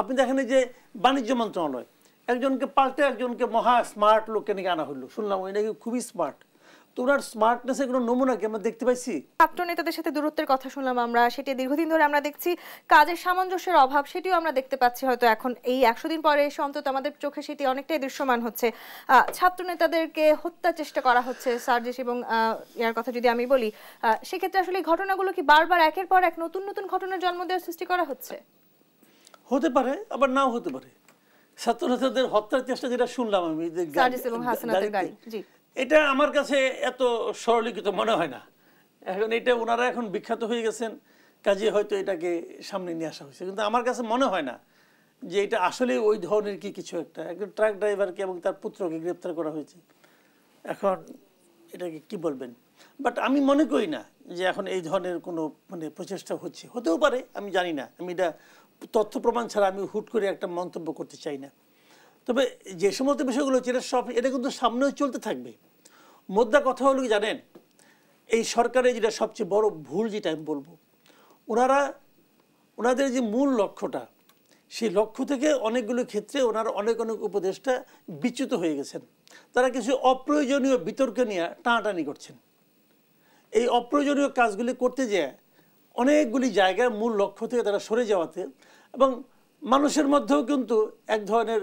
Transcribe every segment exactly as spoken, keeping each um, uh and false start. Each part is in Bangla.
আপনি দেখেন যে বাণিজ্য মন্ত্রণালয় একজনকে পাল্টে একজনকে মহা স্মার্ট লোককে নাকি আনা হলো, শুনলাম ওই নাকি খুবই স্মার্ট। তোমরা স্মার্টনেসের কোনো নমুনা কি আমরা দেখতে পাইছি? ছাত্র নেতাদের সাথে দূরত্বের কথা শুনলাম আমরা, সেটি দীর্ঘদিন ধরে আমরা দেখছি, কাজের সামঞ্জস্যের অভাব সেটিও আমরা দেখতে পাচ্ছি। হয়তো এখন এই একশো দিন পরে এসে অন্তত আমাদের চোখে সেটি অনেকটাই দৃশ্যমান হচ্ছে। ছাত্র নেতাদেরকে হত্যার চেষ্টা করা হচ্ছে সার্জিস এবং ইয়ার কথা যদি আমি বলি, সেক্ষেত্রে আসলে এই ঘটনাগুলো কি বারবার একের পর এক নতুন নতুন ঘটনার জন্ম দেওয়ার সৃষ্টি করা হচ্ছে? হতে পারে, আবার নাও হতে পারে। ছাত্র নেতাদের হত্যার চেষ্টা যেটা শুনলাম আমি, সার্জিস এবং হাসনাতের গাড়ি, জি, এটা আমার কাছে এত সরলীকৃত মনে হয় না। এখন এটা ওনারা এখন বিখ্যাত হয়ে গেছেন, কাজে হয়তো এটাকে সামনে নিয়ে আসা হয়েছে, কিন্তু আমার কাছে মনে হয় না যে এটা আসলে ওই ধরনের কি কিছু একটা। একজন ট্রাক ড্রাইভারকে এবং তার পুত্রকে গ্রেপ্তার করা হয়েছে, এখন এটাকে কি বলবেন? বাট আমি মনে করি না যে এখন এই ধরনের কোনো মানে প্রচেষ্টা হচ্ছে। হতেও পারে, আমি জানি না, আমি এটা তথ্য প্রমাণ ছাড়া আমি হুট করে একটা মন্তব্য করতে চাই না। তবে যে সমস্ত বিষয়গুলো হচ্ছে এটা সব এটা কিন্তু সামনেও চলতে থাকবে। মোদ্দা কথা হলো কি জানেন, এই সরকারের যেটা সবচেয়ে বড় ভুল যেটা আমি বলবো, ওনারা ওনাদের যে মূল লক্ষ্যটা, সেই লক্ষ্য থেকে অনেকগুলো ক্ষেত্রে ওনারা অনেক অনেক উপদেষ্টা বিচ্যুত হয়ে গেছেন। তারা কিছু অপ্রয়োজনীয় বিতর্ক নিয়ে টানাটানি করছেন। এই অপ্রয়োজনীয় কাজগুলি করতে যেয়ে অনেকগুলি জায়গায় মূল লক্ষ্য থেকে তারা সরে যাওয়াতে এবং মানুষের মধ্যেও কিন্তু এক ধরনের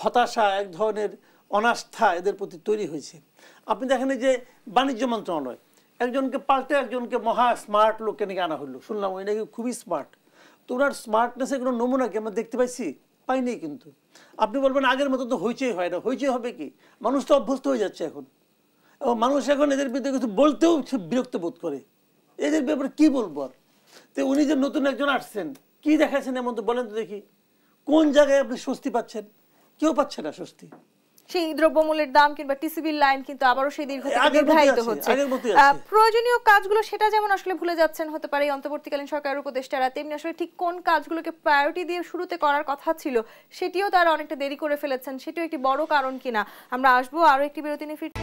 হতাশা, এক ধরনের অনাস্থা এদের প্রতি তৈরি হয়েছে। আপনি দেখেন যে বাণিজ্য মন্ত্রণালয় একজনকে পাল্টে একজনকে মহা স্মার্ট লোককে নাকি আনা হলো, শুনলাম ওই নাকি খুবই স্মার্ট। তো ওনার স্মার্টনেসের কোনো নমুনা কি আমরা দেখতে পাইছি? পাইনি। কিন্তু আপনি বলবেন আগের মতো তো হইচই হয় না, হইচই হবে কি? মানুষ তো অভ্যস্ত হয়ে যাচ্ছে এখন, এবং মানুষ এখন এদের বিরুদ্ধে কিছু বলতেও বিরক্ত বোধ করে। এদের ব্যাপারে কী বলবো আর? তো উনি যে নতুন একজন আসছেন, কী দেখাচ্ছেন এমন তো বলেন তো দেখি, কোন জায়গায় আপনি স্বস্তি পাচ্ছেন? কেউ পাচ্ছে না স্বস্তি। সেই দ্রব্যমূল্যের দাম কিংবা টিসিবির লাইন কিন্তু আবারও সেই দীর্ঘায়িত হচ্ছে। প্রয়োজনীয় কাজগুলো সেটা যেমন আসলে ভুলে যাচ্ছেন হতে পারে অন্তর্বর্তীকালীন সরকারের উপদেষ্টারা, তেমনি আসলে ঠিক কোন কাজগুলোকে প্রায়োরিটি দিয়ে শুরুতে করার কথা ছিল সেটিও তারা অনেকটা দেরি করে ফেলেছেন। সেটিও একটি বড় কারণ কিনা। আমরা আসবো আরও একটি বিরতি নিয়ে।